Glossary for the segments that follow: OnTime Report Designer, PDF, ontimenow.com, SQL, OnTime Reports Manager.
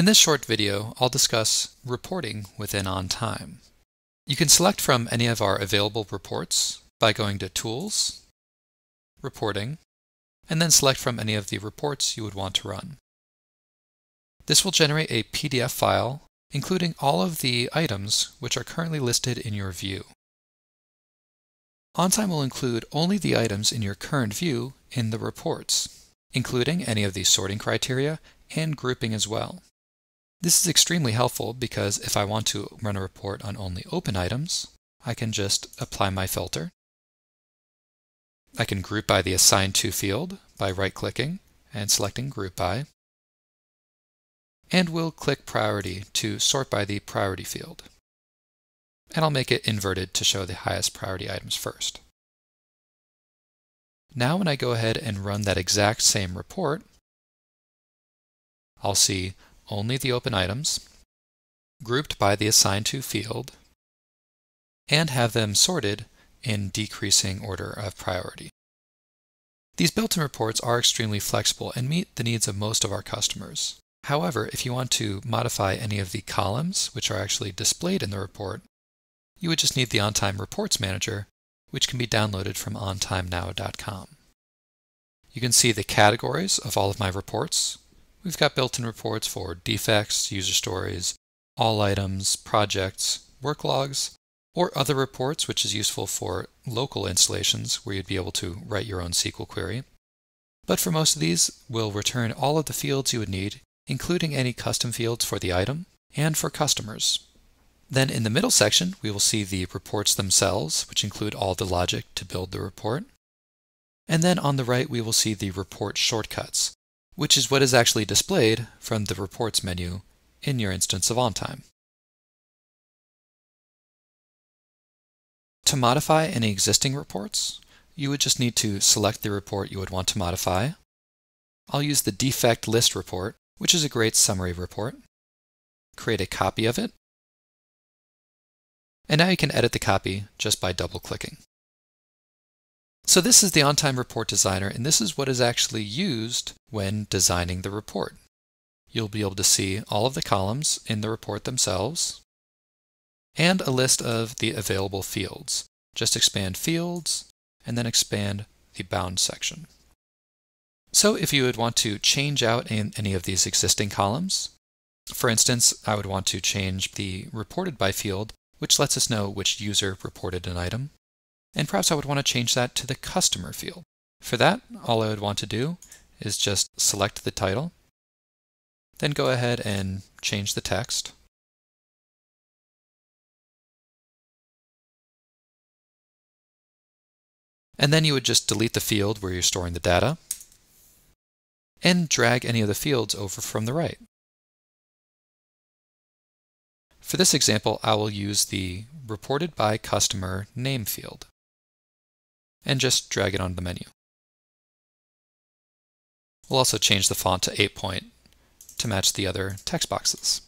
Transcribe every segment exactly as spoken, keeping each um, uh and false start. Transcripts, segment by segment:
In this short video, I'll discuss reporting within OnTime. You can select from any of our available reports by going to Tools, Reporting, and then select from any of the reports you would want to run. This will generate a P D F file including all of the items which are currently listed in your view. OnTime will include only the items in your current view in the reports, including any of the sorting criteria and grouping as well. This is extremely helpful because if I want to run a report on only open items, I can just apply my filter. I can group by the assigned to field by right-clicking and selecting Group By, and we'll click Priority to sort by the priority field. And I'll make it inverted to show the highest priority items first. Now when I go ahead and run that exact same report, I'll see only the open items, grouped by the assigned to field, and have them sorted in decreasing order of priority. These built-in reports are extremely flexible and meet the needs of most of our customers. However, if you want to modify any of the columns which are actually displayed in the report, you would just need the OnTime Reports Manager, which can be downloaded from on time now dot com. You can see the categories of all of my reports. We've got built-in reports for defects, user stories, all items, projects, work logs, or other reports, which is useful for local installations where you'd be able to write your own S Q L query. But for most of these, we'll return all of the fields you would need, including any custom fields for the item and for customers. Then in the middle section, we will see the reports themselves, which include all the logic to build the report. And then on the right, we will see the report shortcuts, which is what is actually displayed from the reports menu in your instance of OnTime. To modify any existing reports, you would just need to select the report you would want to modify. I'll use the defect list report, which is a great summary report. Create a copy of it. And now you can edit the copy just by double-clicking. So this is the OnTime Report Designer, and this is what is actually used when designing the report. You'll be able to see all of the columns in the report themselves, and a list of the available fields. Just expand Fields, and then expand the Bound section. So if you would want to change out in any of these existing columns, for instance, I would want to change the Reported By field, which lets us know which user reported an item, and perhaps I would want to change that to the Customer field. For that, all I would want to do is just select the title, then go ahead and change the text, and then you would just delete the field where you're storing the data, and drag any of the fields over from the right. For this example, I will use the Reported By Customer Name field, and just drag it onto the menu. We'll also change the font to eight point to match the other text boxes.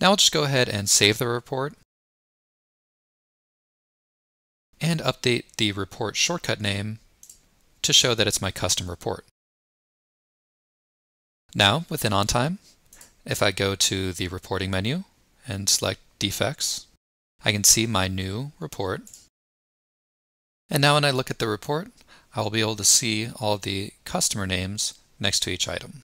Now I'll just go ahead and save the report, and update the report shortcut name to show that it's my custom report. Now, within OnTime, if I go to the reporting menu and select defects, I can see my new report. And now when I look at the report, I will be able to see all of the customer names next to each item.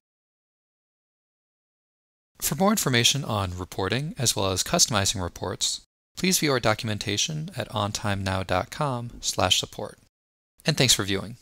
For more information on reporting as well as customizing reports, please view our documentation at on time now dot com slash support. And thanks for viewing.